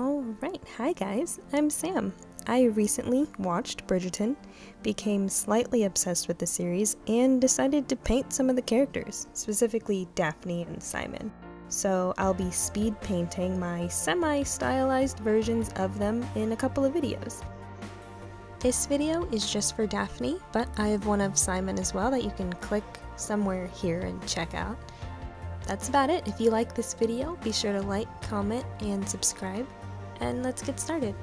Alright, hi guys, I'm Sam. I recently watched Bridgerton, became slightly obsessed with the series, and decided to paint some of the characters, specifically Daphne and Simon. So I'll be speed painting my semi-stylized versions of them in a couple of videos. This video is just for Daphne, but I have one of Simon as well that you can click somewhere here and check out. That's about it. If you like this video, be sure to like, comment, and subscribe, and let's get started.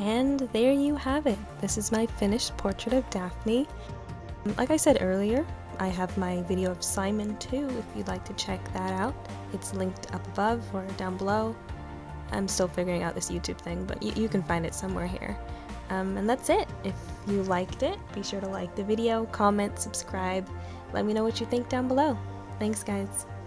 And there you have it. This is my finished portrait of Daphne. Like I said earlier, I have my video of Simon too, if you'd like to check that out. It's linked up above or down below. I'm still figuring out this YouTube thing, but you can find it somewhere here. And that's it. If you liked it, be sure to like the video, comment, subscribe, let me know what you think down below. Thanks guys.